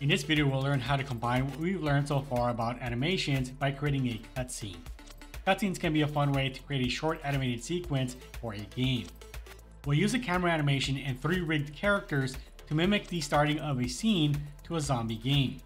In this video, we'll learn how to combine what we've learned so far about animations by creating a cutscene. Cutscenes can be a fun way to create a short animated sequence for a game. We'll use a camera animation and 3 rigged characters to mimic the starting of a scene to a zombie game.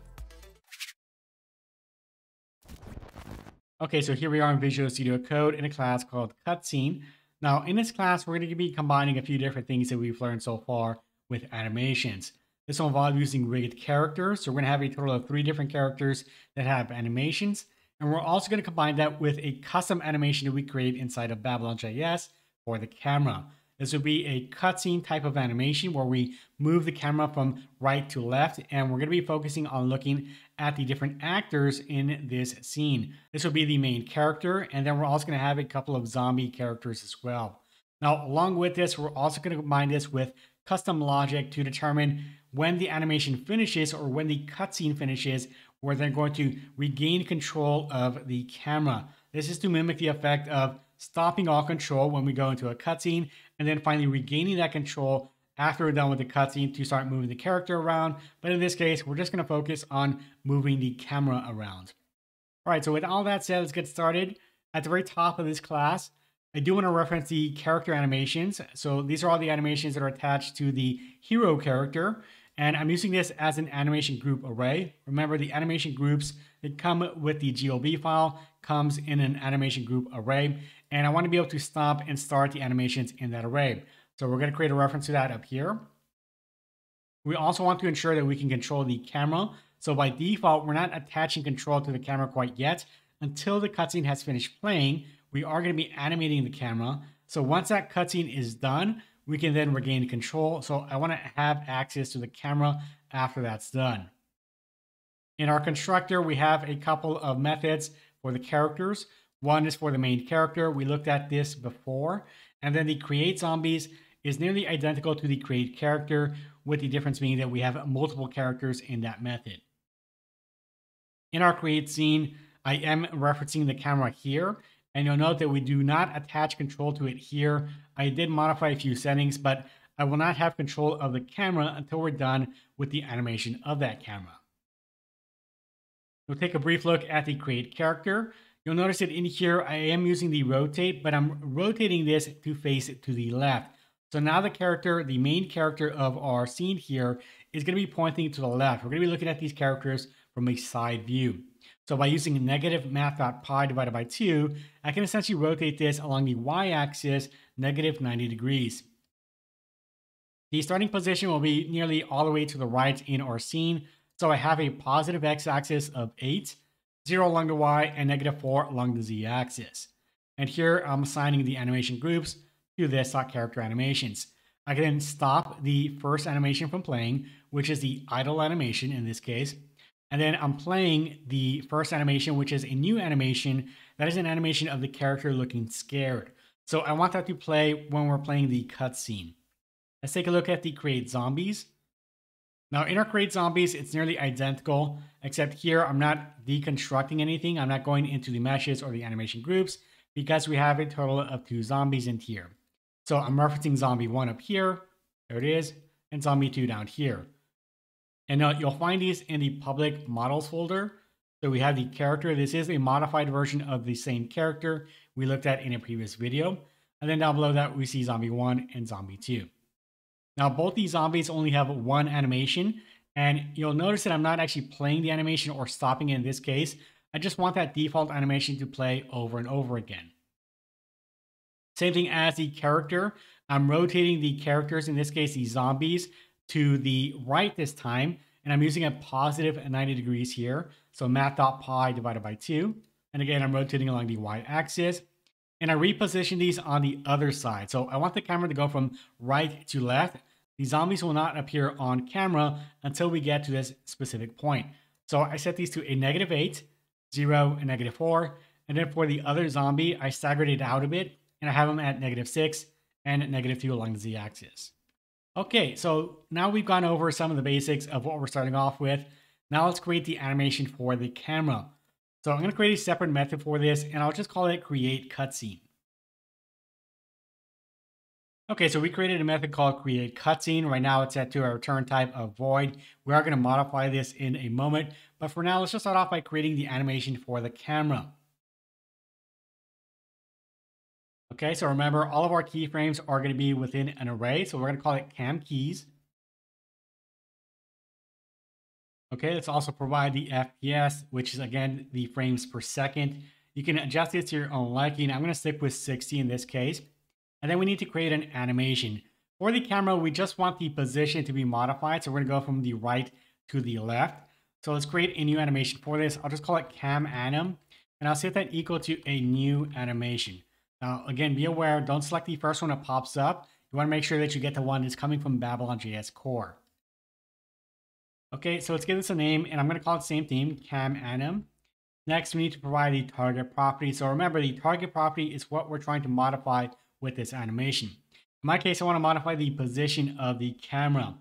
Okay, so here we are in Visual Studio Code in a class called Cutscene. Now in this class, we're going to be combining a few different things that we've learned so far with animations. This will involve using rigged characters. So we're going to have a total of 3 different characters that have animations. And we're also going to combine that with a custom animation that we create inside of Babylon.js for the camera. This would be a cutscene type of animation where we move the camera from right to left, and we're going to be focusing on looking at the different actors in this scene. This will be the main character, and then we're also going to have a couple of zombie characters as well. Now, along with this, we're also going to combine this with custom logic to determine when the animation finishes or when the cutscene finishes. We're then going to regain control of the camera. This is to mimic the effect of stopping all control when we go into a cutscene, and then finally regaining that control after we're done with the cutscene to start moving the character around. But in this case, we're just going to focus on moving the camera around. All right, so with all that said, let's get started. At the very top of this class, I do want to reference the character animations. So these are all the animations that are attached to the hero character. And I'm using this as an animation group array. Remember, the animation groups that come with the GLB file comes in an animation group array. And I want to be able to stop and start the animations in that array. So we're going to create a reference to that up here. We also want to ensure that we can control the camera. So by default, we're not attaching control to the camera quite yet. Until the cutscene has finished playing, we are going to be animating the camera. So once that cutscene is done, we can then regain control. So I want to have access to the camera after that's done. In our constructor, we have a couple of methods for the characters. One is for the main character. We looked at this before. And then the create zombies is nearly identical to the create character, with the difference being that we have multiple characters in that method. In our create scene, I am referencing the camera here. And you'll note that we do not attach control to it here. I did modify a few settings, but I will not have control of the camera until we're done with the animation of that camera. We'll take a brief look at the create character. You'll notice that in here, I am using the rotate, but I'm rotating this to face it to the left. So now the character, the main character of our scene here, is going to be pointing to the left. We're going to be looking at these characters from a side view. So by using negative math.pi divided by 2, I can essentially rotate this along the y-axis negative 90 degrees. The starting position will be nearly all the way to the right in our scene. So I have a positive x-axis of 8, 0 along the y, and negative 4 along the z-axis. And here I'm assigning the animation groups to this.character animations. I can then stop the first animation from playing, which is the idle animation in this case. And then I'm playing the first animation, which is a new animation. That is an animation of the character looking scared. So I want that to play when we're playing the cutscene. Let's take a look at the create zombies. Now in our create zombies, it's nearly identical, except here I'm not deconstructing anything. I'm not going into the meshes or the animation groups because we have a total of 2 zombies in here. So I'm referencing zombie 1 up here. There it is. And zombie 2 down here. And now you'll find these in the public models folder. So we have the character. This is a modified version of the same character we looked at in a previous video. And then down below that, we see zombie 1 and zombie 2. Now both these zombies only have 1 animation. And you'll notice that I'm not actually playing the animation or stopping it in this case. I just want that default animation to play over and over again. Same thing as the character. I'm rotating the characters, in this case, the zombies, to the right this time, and I'm using a positive 90 degrees here. So math.pi divided by 2. And again, I'm rotating along the y-axis. And I reposition these on the other side. So I want the camera to go from right to left. The zombies will not appear on camera until we get to this specific point. So I set these to a negative 8, 0, and negative 4. And then for the other zombie, I staggered it out a bit, and I have them at negative 6 and at negative 2 along the z-axis. Okay, so now we've gone over some of the basics of what we're starting off with. Now let's create the animation for the camera. So I'm going to create a separate method for this, and I'll just call it create cutscene. Okay, so we created a method called createCutscene. Right now it's set to our return type of void. We are going to modify this in a moment, but for now, let's just start off by creating the animation for the camera. Okay, so remember, all of our keyframes are going to be within an array, so we're going to call it cam keys. Okay, let's also provide the FPS, which is again the frames per second. You can adjust this to your own liking. I'm going to stick with 60 in this case. And then we need to create an animation. For the camera, we just want the position to be modified. So we're going to go from the right to the left. So let's create a new animation for this. I'll just call it cam anim. And I'll set that equal to a new animation. Now, again, be aware, don't select the first one that pops up. You want to make sure that you get the one that's coming from Babylon.js core. Okay, so let's give this a name. And I'm going to call it the same theme, cam anim. Next, we need to provide the target property. So remember, the target property is what we're trying to modify with this animation. In my case, I want to modify the position of the camera.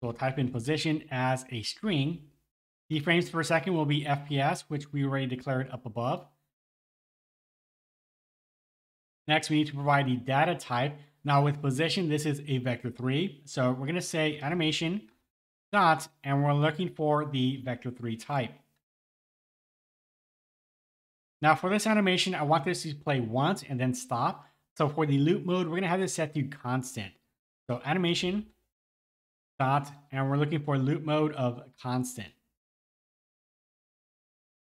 So I'll type in position as a string. The frames per second will be FPS, which we already declared up above. Next, we need to provide the data type. Now with position, this is a vector3. So we're going to say animation dot, and we're looking for the vector3 type. Now for this animation, I want this to play once and then stop. So for the loop mode, we're going to have this set to constant. So animation dot, and we're looking for loop mode of constant.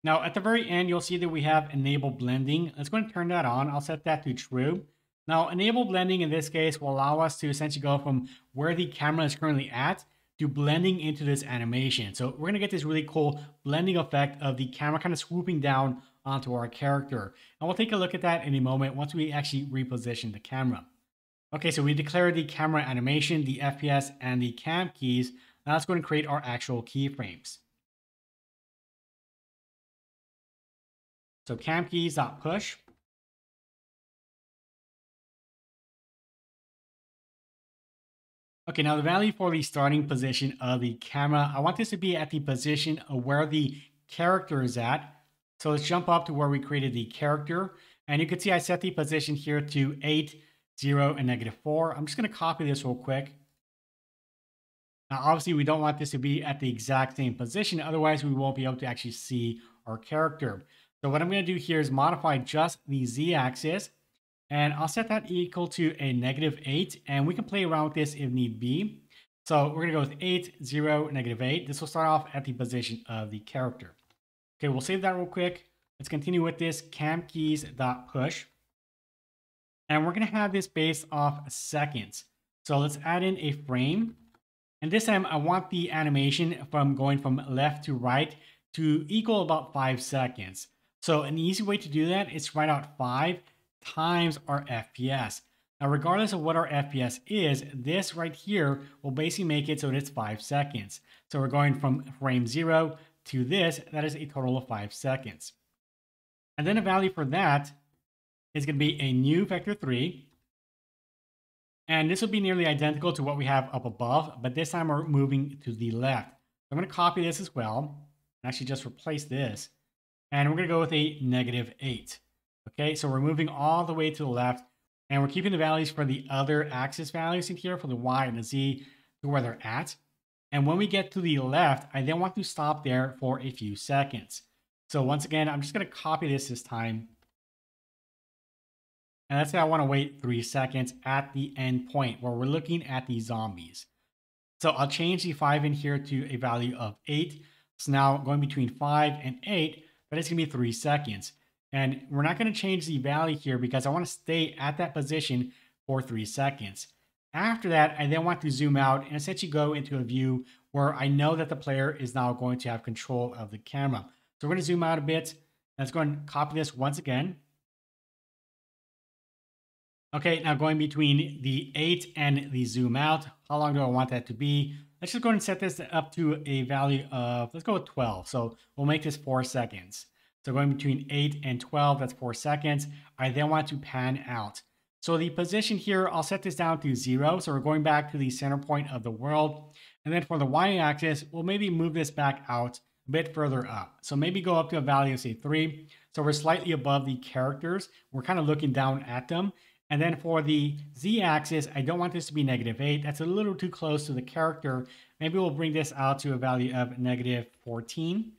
Now at the very end, you'll see that we have enable blending. Let's go ahead and turn that on. I'll set that to true. Now enable blending in this case will allow us to essentially go from where the camera is currently at to blending into this animation. So we're going to get this really cool blending effect of the camera kind of swooping down onto our character. And we'll take a look at that in a moment once we actually reposition the camera. Okay, so we declared the camera animation, the FPS, and the cam keys. Now let's go and create our actual keyframes. So cam keys.push. Okay, now the value for the starting position of the camera, I want this to be at the position of where the character is at. So let's jump up to where we created the character. And you can see I set the position here to 8, 0, and -4. I'm just going to copy this real quick. Now, obviously, we don't want this to be at the exact same position. Otherwise, we won't be able to actually see our character. So what I'm going to do here is modify just the z-axis. And I'll set that equal to a -8. And we can play around with this if need be. So we're going to go with 8, 0, -8. This will start off at the position of the character. Okay, we'll save that real quick. Let's continue with this cam keys.push. And we're going to have this based off seconds. So let's add in a frame. And this time I want the animation from going from left to right to equal about 5 seconds. So an easy way to do that is to write out 5 times our FPS. Now, regardless of what our FPS is, this right here will basically make it so that it's 5 seconds. So we're going from frame 0 to this, that is a total of 5 seconds. And then a value for that is going to be a new vector3. And this will be nearly identical to what we have up above, but this time we're moving to the left. I'm going to copy this as well, and actually just replace this. And we're going to go with a -8. Okay, so we're moving all the way to the left, and we're keeping the values for the other axis values in here for the Y and the Z to where they're at. And when we get to the left, I then want to stop there for a few seconds. So once again, I'm just going to copy this time. And let's say I want to wait 3 seconds at the end point where we're looking at the zombies. So I'll change the 5 in here to a value of 8. So now going between 5 and 8, but it's going to be 3 seconds. And we're not going to change the value here because I want to stay at that position for 3 seconds. After that, I then want to zoom out and essentially go into a view where I know that the player is now going to have control of the camera. So we're going to zoom out a bit. Let's go and copy this once again. Okay, now going between the 8 and the zoom out, how long do I want that to be? Let's just go ahead and set this up to a value of, let's go with 12. So we'll make this 4 seconds. So going between 8 and 12, that's 4 seconds. I then want to pan out. So the position here, I'll set this down to 0. So we're going back to the center point of the world. And then for the y-axis, we'll maybe move this back out a bit further up. So maybe go up to a value of say 3. So we're slightly above the characters. We're kind of looking down at them. And then for the z-axis, I don't want this to be -8. That's a little too close to the character. Maybe we'll bring this out to a value of -14.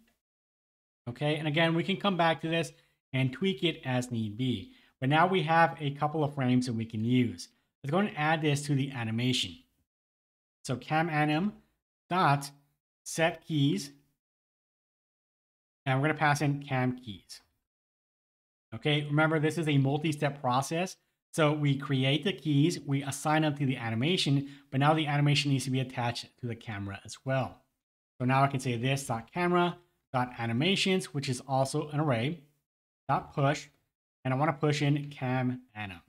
Okay, and again, we can come back to this and tweak it as need be. But now we have a couple of frames that we can use. Let's go and add this to the animation. So cam_anim.setKeys, and we're going to pass in cam keys. Okay, remember this is a multi-step process. So we create the keys, we assign them to the animation, but now the animation needs to be attached to the camera as well. So now I can say this.camera.animations, which is also an array, .push, and I want to push in cam anim.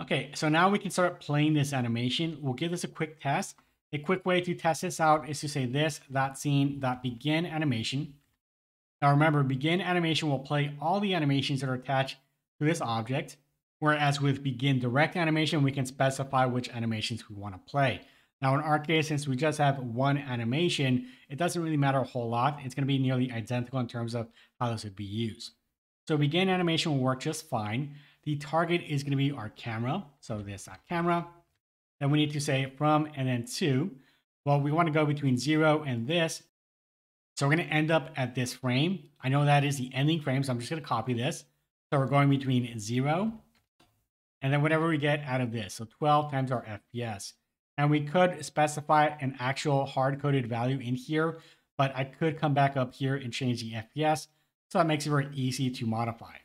Okay, so now we can start playing this animation. We'll give this a quick test. A quick way to test this out is to say this.scene.begin animation. Now remember, begin animation will play all the animations that are attached to this object, whereas with begin direct animation, we can specify which animations we want to play. Now in our case, since we just have one animation, it doesn't really matter a whole lot. It's going to be nearly identical in terms of how this would be used. So begin animation will work just fine. The target is going to be our camera. So this camera. Then we need to say from and then to. Well, we want to go between 0 and this. So we're going to end up at this frame. I know that is the ending frame, so I'm just going to copy this. So we're going between 0 and then whatever we get out of this. So 12 times our FPS. And we could specify an actual hard-coded value in here, but I could come back up here and change the FPS. So that makes it very easy to modify.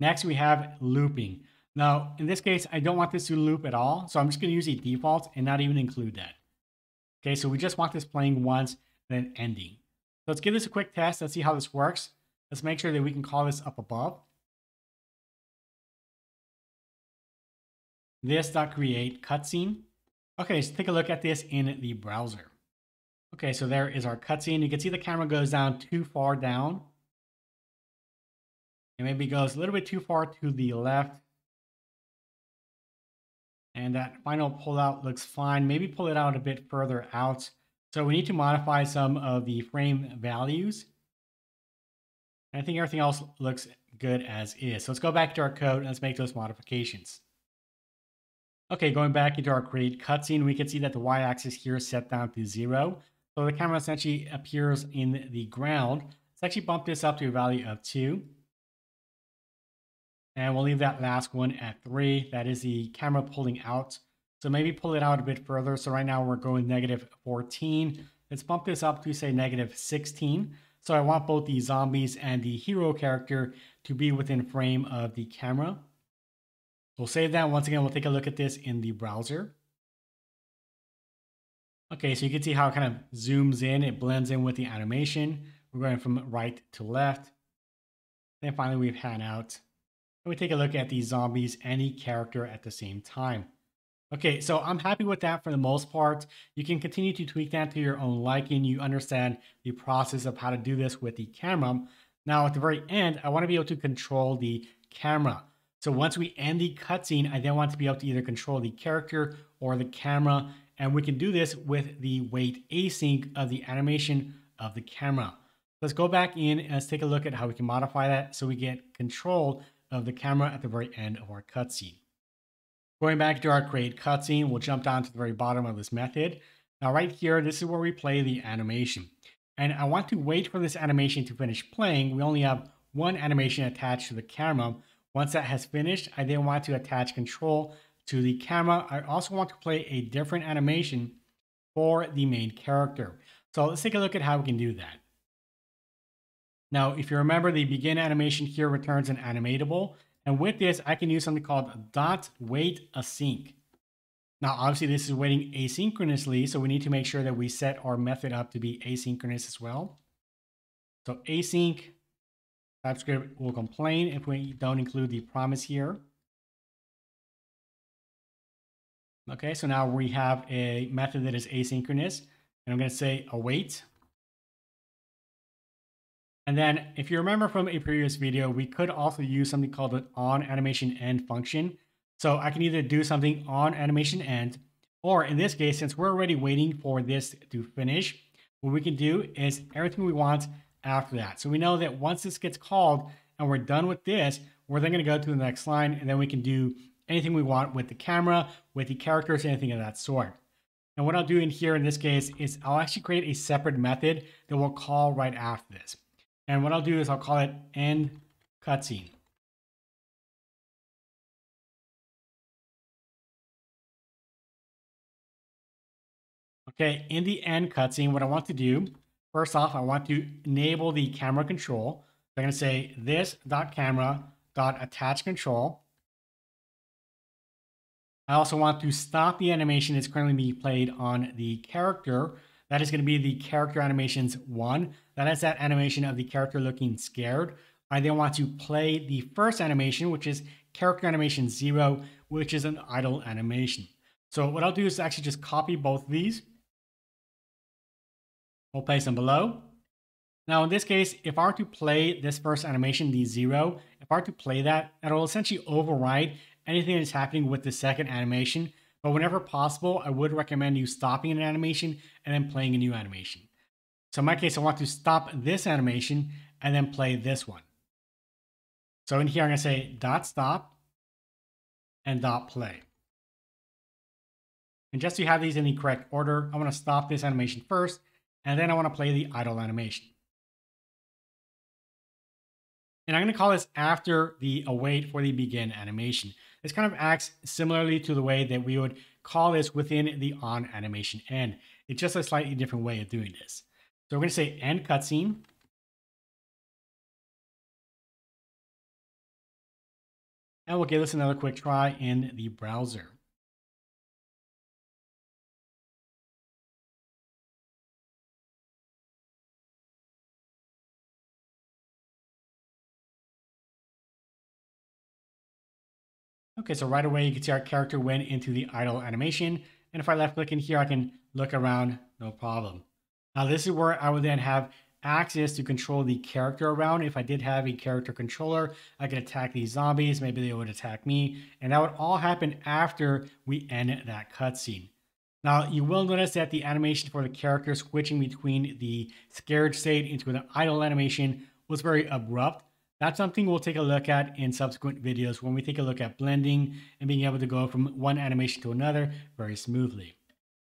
Next, we have looping. Now, in this case, I don't want this to loop at all. So I'm just going to use a default and not even include that. Okay, so we just want this playing once, then ending. So let's give this a quick test. Let's see how this works. Let's make sure that we can call this up above. This.create cutscene. Okay, let's take a look at this in the browser. Okay, so there is our cutscene. You can see the camera goes down too far down. And maybe goes a little bit too far to the left. And that final pullout looks fine. Maybe pull it out a bit further out. So we need to modify some of the frame values. And I think everything else looks good as is. So let's go back to our code and let's make those modifications. Okay, going back into our create cutscene, we can see that the y-axis here is set down to 0. So the camera essentially appears in the ground. Let's actually bump this up to a value of 2. And we'll leave that last one at 3. That is the camera pulling out. So maybe pull it out a bit further. So right now we're going -14. Let's bump this up to say -16. So I want both the zombies and the hero character to be within frame of the camera. We'll save that. Once again, we'll take a look at this in the browser. Okay, so you can see how it kind of zooms in. It blends in with the animation. We're going from right to left. Then finally we pan out. And we take a look at the zombies and the character at the same time. Okay, so I'm happy with that for the most part. You can continue to tweak that to your own liking. You understand the process of how to do this with the camera. Now, at the very end, I want to be able to control the camera. So once we end the cutscene, I then want to be able to either control the character or the camera. And we can do this with the WaitAsync of the animation of the camera. Let's go back in and let's take a look at how we can modify that so we get control of the camera at the very end of our cutscene. Going back to our create cutscene, we'll jump down to the very bottom of this method. Now right here, this is where we play the animation. And I want to wait for this animation to finish playing. We only have one animation attached to the camera. Once that has finished, I then want to attach control to the camera. I also want to play a different animation for the main character. So let's take a look at how we can do that. Now, if you remember, the begin animation here returns an animatable. And with this, I can use something called .WaitAsync. Now, obviously, this is waiting asynchronously, so we need to make sure that we set our method up to be asynchronous as well. So async, TypeScript will complain if we don't include the promise here. Okay, so now we have a method that is asynchronous, and I'm going to say await. And then if you remember from a previous video, we could also use something called an onAnimationEnd function. So I can either do something on animation end, or in this case, since we're already waiting for this to finish, what we can do is everything we want after that. So we know that once this gets called, and we're done with this, we're then going to go to the next line, and then we can do anything we want with the camera, with the characters, anything of that sort. And what I'll do in here in this case is I'll actually create a separate method that we'll call right after this. And what I'll do is I'll call it end cutscene. Okay, in the end cutscene, what I want to do, first off, I want to enable the camera control. So I'm going to say this.camera.attach control. I also want to stop the animation that's currently being played on the character. That is going to be the character animations one. That is that animation of the character looking scared. I then want to play the first animation, which is character animation 0, which is an idle animation. So what I'll do is actually just copy both of these. We'll place them below. Now in this case, if I were to play this first animation, the 0, if I were to play that, it will essentially override anything that's happening with the second animation, but whenever possible, I would recommend you stopping an animation and then playing a new animation. So in my case, I want to stop this animation and then play this one. So in here, I'm going to say dot stop and dot play. And just so you have these in the correct order, I want to stop this animation first, and then I want to play the idle animation. And I'm going to call this after the await for the begin animation. This kind of acts similarly to the way that we would call this within the on animation end. It's just a slightly different way of doing this. So we're going to say end cutscene. And we'll give this another quick try in the browser. Okay, so right away you can see our character went into the idle animation. And if I left click in here, I can look around, no problem. Now this is where I would then have access to control the character around. If I did have a character controller, I could attack these zombies, maybe they would attack me. And that would all happen after we end that cutscene. Now you will notice that the animation for the character switching between the scared state into an idle animation was very abrupt. That's something we'll take a look at in subsequent videos when we take a look at blending and being able to go from one animation to another very smoothly.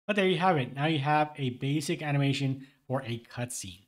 But there you have it. Now you have a basic animation for a cutscene.